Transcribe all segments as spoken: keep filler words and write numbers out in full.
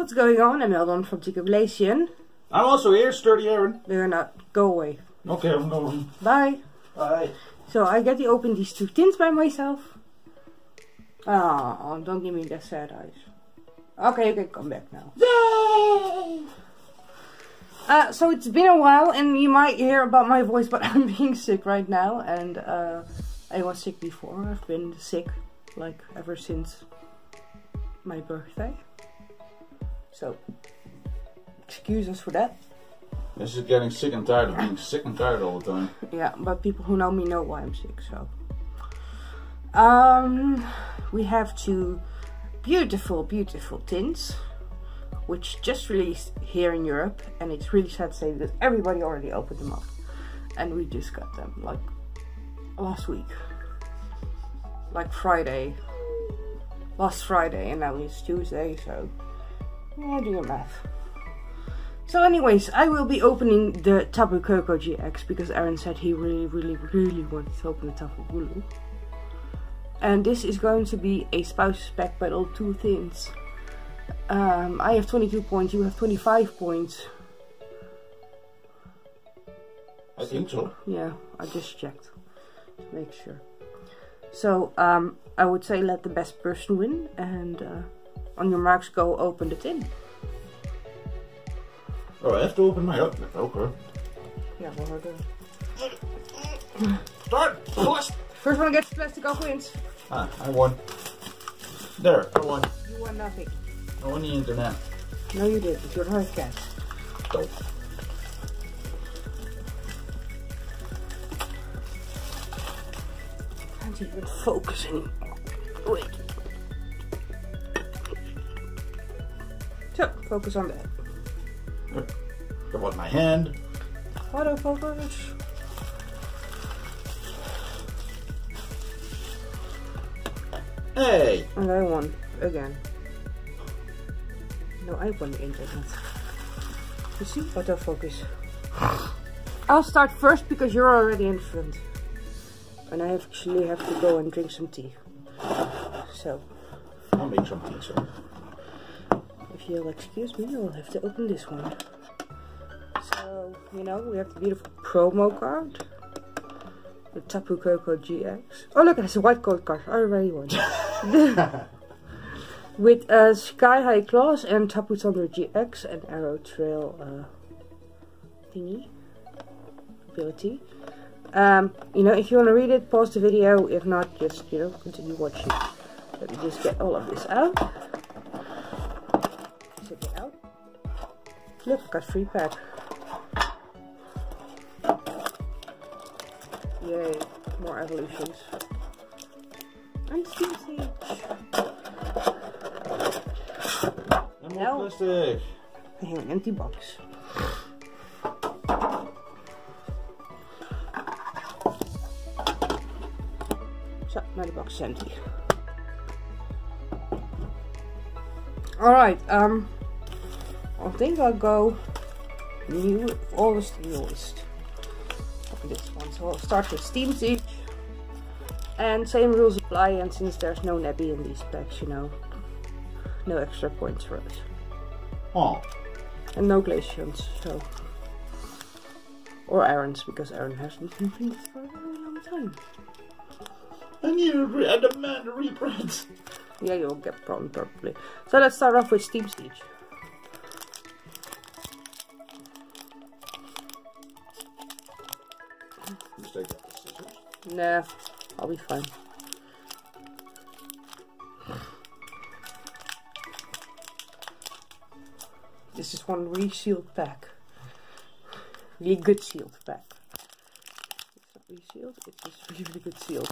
what's going on. I'm Eldon from Ticoblation. I'm also here, Sturdy Aron. They're not. Go away. Okay, I'm going. Bye. Bye. So I get to open these two tins by myself. Oh, don't give me the sad eyes. Okay, you can come back now. Yay! Uh, so it's been a while, and you might hear about my voice, but I'm being sick right now, and uh, I was sick before. I've been sick, like, ever since my birthday. So, excuse us for that. This is getting sick and tired of being sick and tired all the time. Yeah, but people who know me know why I'm sick, so. Um, we have two beautiful, beautiful tins, which just released here in Europe, and it's really sad to say that everybody already opened them up, and we just got them like last week, like Friday, last Friday, and now it's Tuesday, so yeah, do your math. So anyways, I will be opening the Tapu Koko G X because Aaron said he really, really, really wanted to open the Tapu Bulu, and this is going to be a spouse pack battle, two things. Um, I have twenty-two points, you have twenty-five points. I think so. Yeah, I just checked to make sure. So, um, I would say let the best person win, and uh, on your marks, go open the tin. Oh, I have to open my up. Okay. Yeah, well, we're good. Start! First one gets the plastic off wins. Ah, I won. There, I won. You won nothing. Oh, on the internet. No, you did. It's your hard cat. Oh. Can't even focus anymore. Wait. So, focus on that. Look at my hand. Autofocus. Hey! And I won again. No, I won the internet. You see? Autofocus. I'll start first because you're already in front. And I actually have to go and drink some tea. So. I'll make some tea, so. If you'll excuse me, I'll have to open this one. So, you know, we have the beautiful promo card. The Tapu Koko G X. Oh, look, it's a white gold card. I already won. With uh, Sky High Claws and Tapu Thunder G X and Arrow Trail uh, thingy ability. Um, you know, if you want to read it, pause the video. If not, just, you know, continue watching. Let me just get all of this out. Take it out. Look, I've got free pack. Yay, more evolutions. And Steam Siege. No. Plastic. I have an empty box. So, now the box is empty. Alright, um, I think I'll go new, always the newest. This one, so I'll start with Steam Siege. And same rules apply, and since there's no Nebby in these packs, you know. No extra points for us. Oh. And no Glacians, so. Or Aron's, because Aron has been doing this for a very long time. I need to re- I demand a reprint. Yeah, you'll get one probably. So let's start off with Steam Siege. Just take out the scissors. Nah, I'll be fine. This is one resealed pack. Really good sealed pack. It's not resealed, it's just really, really good sealed.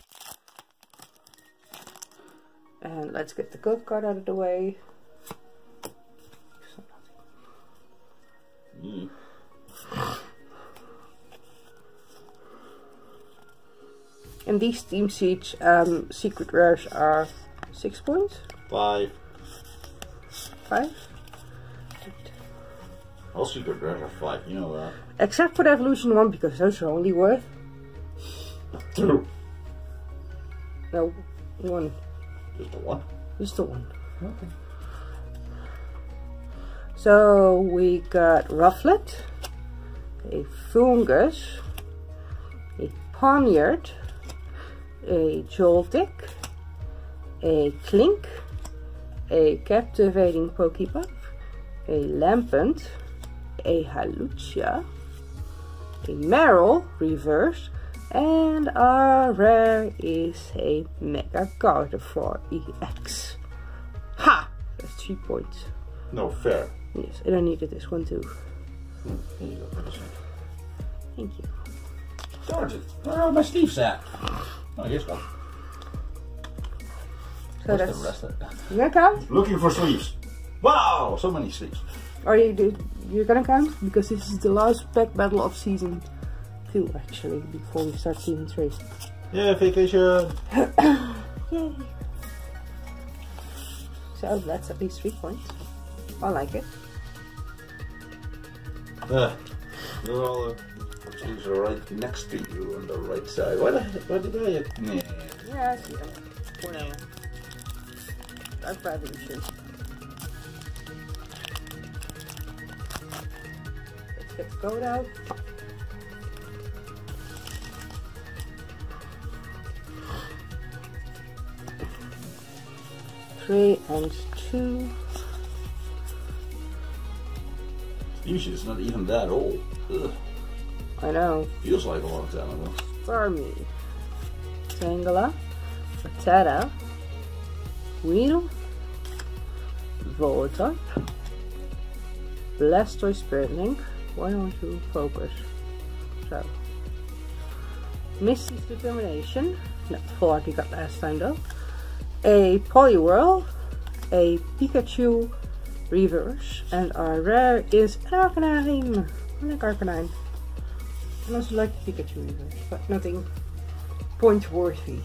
And let's get the gold card out of the way. Mm. And these Steam Siege um, secret rares are six points? Five. Five? All secret rares are five, you know that. Except for the evolution one, because those are only worth two. No, one. Just the one. Just the one. Okay. So we got Rufflet, a Fungus, a Poniard, a Joltik, a Klink, a Captivating Pokepuff, a Lampent, a Halucha, a Meryl Reverse, and our rare is a Mega Gardevoir E X. Ha! That's three points. No, fair. Yes, and I needed this one too. Here you go. Thank you. Charge it. Where are my sleeves at? Oh, here's one. So where's that's the rest of that? You gonna count? Looking for sleeves. Wow, so many sleeves. Are you you're gonna count? Because this is the last pack battle of season two, actually, before we start season three. Yeah, vacation. Yay. So that's at least three points. I like it. Uh, they're all uh, things are right next to you on the right side. What? What did I? Have? Nah. Yeah, I see them. Whatever. I probably should. Let's get the code out. Three and two. Usually it's not even that old. Ugh. I know. Feels like a long time ago. Farmy, Tangela, Patata, Weedle, Volatile, Blastoise Spirit Link. Why don't you focus? So, Misty's Determination. Not the full art we got last time though. A Poliwhirl, a Pikachu Reverse, and our rare is an Arcanine. I like Arcanine. I also like Pikachu Reverse, but nothing point worthy.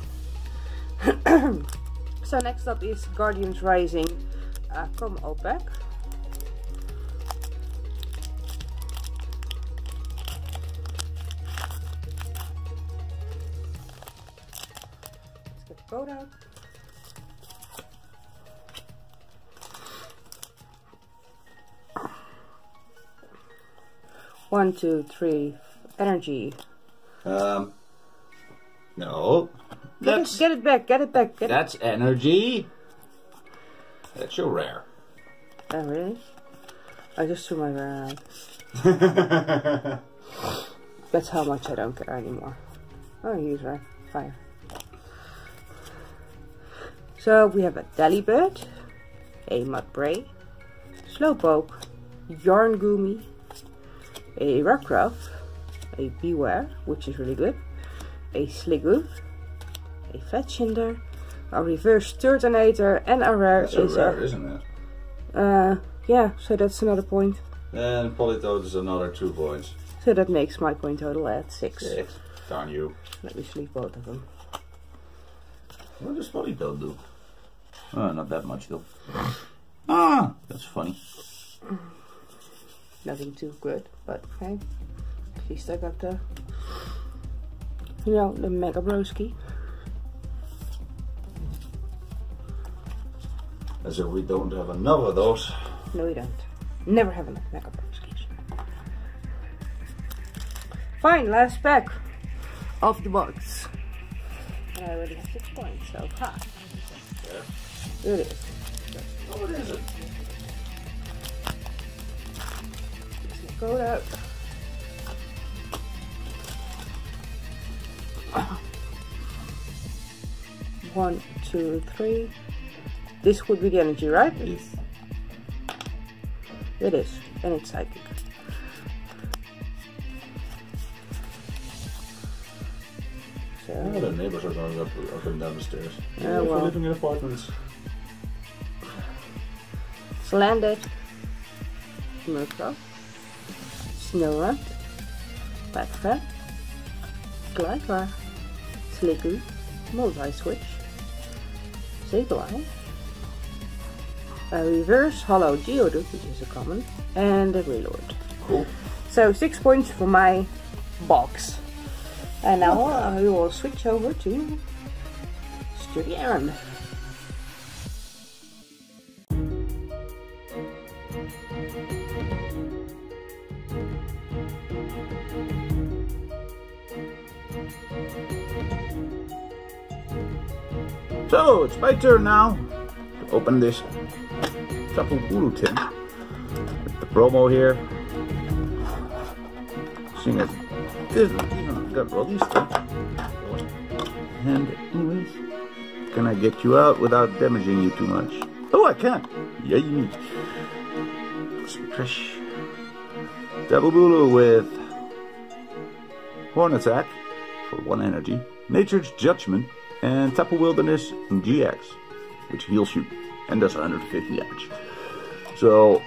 So next up is Guardians Rising uh, from O P E C. Let's get the code out. One, two, three, energy. Um, no. That's, get, it, get it back, get it back. Get that's it. Energy. That's your rare. Oh, really? I just threw my rare out. That's how much I don't care anymore. Oh, he's right. Fire. So we have a Delibird, a Mudbray, Slowpoke, Yarngoomy, a Rockruff, a Beware, which is really good, a Sliggoof, a Fetchinder, a Reverse Turtonator, and a rare. That's a is rare, a, isn't it? Uh, yeah, so that's another point. And Polytoad is another two points. So that makes my point total at six. Six. Darn you. Let me sleep both of them. What does Polytoad do? Oh, not that much though. Ah, that's funny. Nothing too good, but okay. At least I got the, you know, the Mega Broski. As if we don't have enough of those. No, we don't. Never have enough Mega Broskis. Fine, last pack of the box. And I already have six points, so ha. There it is. Oh, it isn't. Go out. One, two, three. This would be the energy, right? Yes. It is, and it's psychic. So oh, the neighbors are going up, up and down the stairs. Oh, yeah, well. We're living in apartments. It's landed. Murkoff. Snowrun, Backfat, Glidewire, Sliggoo, Multi-Switch, Sableye, a Reverse Hollow Geodude, which is a common, and a Reload. Cool. So six points for my box. And now uh, we will switch over to Sturdy Aron. So it's my turn now to open this Tapu Bulu tin with the promo here. Seeing as this even got all these stuff. And anyways, can I get you out without damaging you too much? Oh, I can! Yeah, you need some trash. Tapu Bulu with Horn Attack for one energy, Nature's Judgment, and Tapu Wilderness G X, which heals you and does one hundred fifty damage. So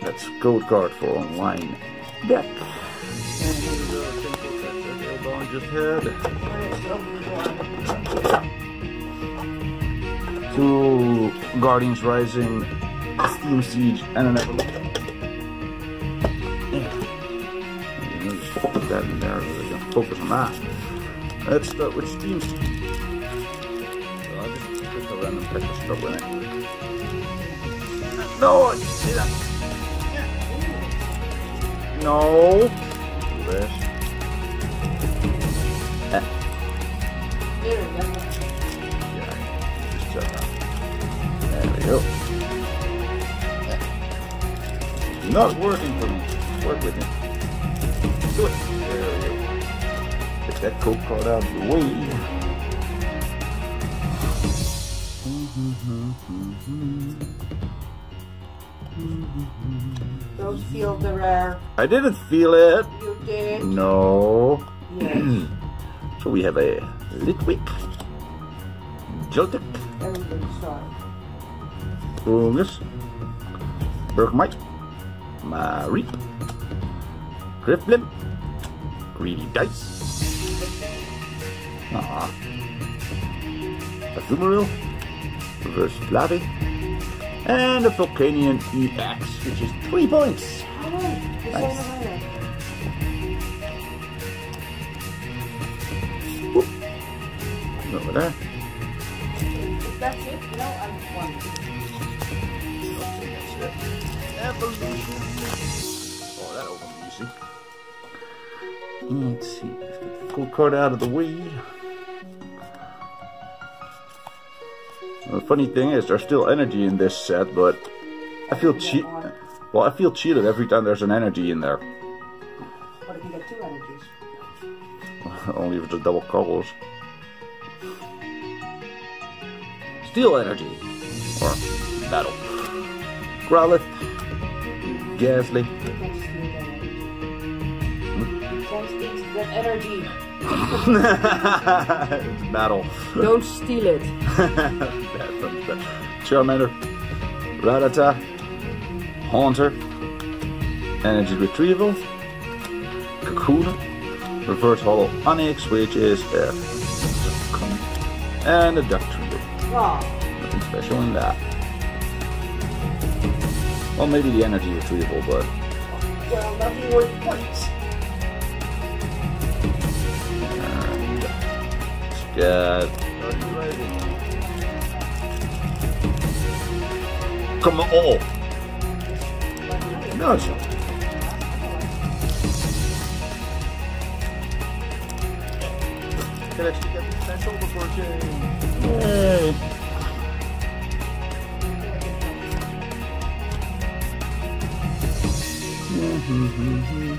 that's code card for online deck. And just had two Guardians Rising, Steam Siege, and an Evolution. Put that in there, we can focus on that. Let's start with Steam Siege. So I just picked a random pack to start with it. No, I just did that. No. Where's? Yeah, just check that. There we go. Yeah. Not working for me. Work with me. Good. There we go. Get that code card out of the way. Don't feel the rare. I didn't feel it. You did. No. Yes. So we have a Litwick, Joltik, Fungus, Bergmite, Mareep, Grifflin, Greedy Dice, ah, a Fumaril, Reverse Flavi, and a Vulcanian E X, which is three points. Oh, nice. Whoop. Over there. If that's it, no, I'm one. Okay, that's it. Evolution. Oh, that opened easy. Let's see, let's get the full card out of the way. Well, the funny thing is, there's still energy in this set, but I feel cheat. Well, I feel cheated every time there's an energy in there. What if you get two energies? Only if it's a double combos. Steel energy or battle. Growlithe, Ghastly. That energy. It's battle. Don't steal it. Charmander, Rattata, Haunter, Energy Retrieval, Kakuna, Reverse Hollow Onyx, which is a and a Duck Trio. Wow. Nothing special in that. Well, maybe the Energy Retrieval, but well, nothing worth points. Yeah. Come on! Oh. No, it's can actually get the special before change. Yay! Mm-hmm.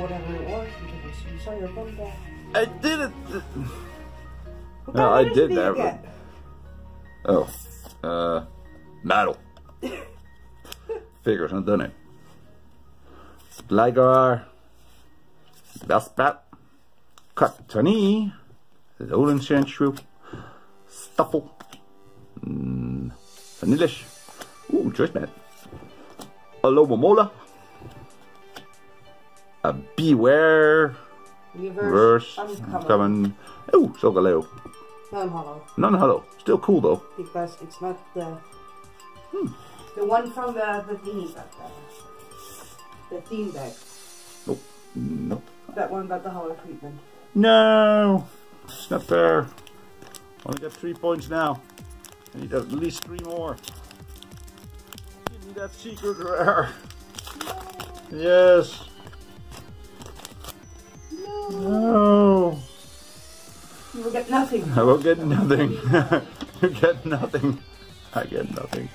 Whatever it was, you saw your bum down. I did it! No, I did that. Again? Oh. Uh. Battle. Figures, I've done it. Gligar. Bellspat. Cottony. Lolan Sandshrew. Stuffle. Mm, Vanillish. Ooh, choice man. Alomomola. Uh, Beware, Reverse, Uncommon, oh, Solgaleo. Non-hollow. Non-hollow. Still cool though. Because it's not the hmm. the one from the, the thingy back there. The theme bag. Nope. Nope. That one got the hollow treatment. No! It's not fair. Only got three points now. I need at least three more. Give me that secret rare. Yes. No. You will get nothing. I will get nothing. You get nothing. I get nothing.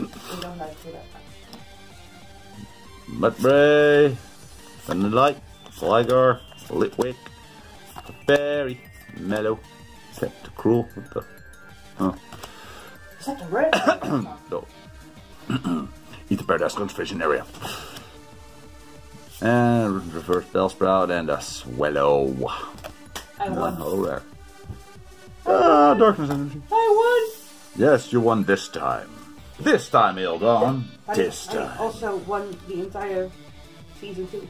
We don't like you that much. Mudbray. Sunlight. Gligar. Litwick. Berry. Mellow. Kept cruel. What the? Oh. Is that the red? No. Eat the Paradise Concentration Area. And reverse Bellsprout and a Swallow. I won. One whole rare. Ah, Darkness Energy. I won! Yes, you won this time. This time, Eldon. Yeah, this I, time. I also won the entire season two.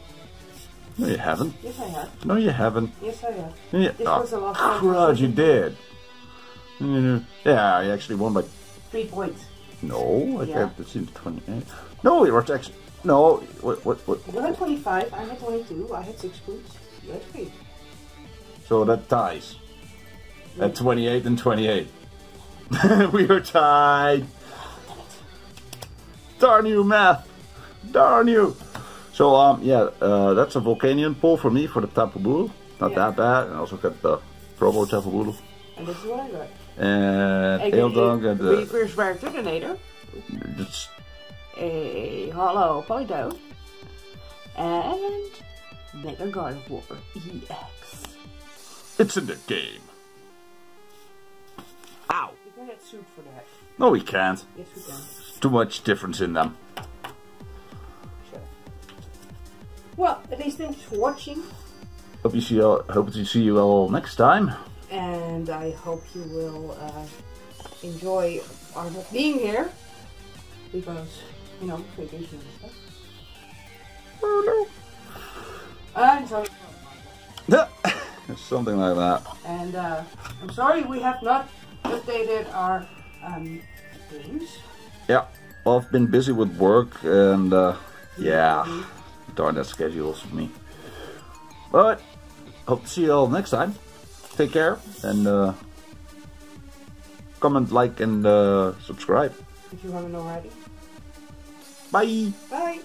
No, you haven't. Yes, I have. No, you haven't. Yes, I have. Yeah. This oh, was the last time. Crud, you did. Yeah, I actually won by... Three points. No, I yeah. kept it since twenty-eight. No, you were actually... No, what, what, what? You had twenty-five, I had twenty-two, I had six points, you had three. So that ties. Yeah. At twenty-eight and twenty-eight. We are tied. Darn you, math. Darn you. So, um, yeah, uh, that's a Volcanion pull for me for the Tapu Bulu. Not yeah. that bad. And I also got the promo Tapu Bulu. And this is what I got. And Eldon got the... Reverse Rare Turtonator. That's... A hollow Polytoad and Mega Gardevoir E X. It's in the game. Ow! You can get sued for that. No, we can't. Yes, we can. There's too much difference in them. Sure. Well, at least thanks for watching. Hope you see all, hope to see you all next time. And I hope you will uh, enjoy our being here. Because, you know, vacation and stuff. Oh no! I'm sorry. Something like that. And, uh, I'm sorry we have not updated our, um, games. Yeah, well, I've been busy with work and, uh, yeah. Mm-hmm. Darn that schedules for me. But, hope to see you all next time. Take care and, uh, comment, like, and, uh, subscribe. If you haven't already. Bye. Bye.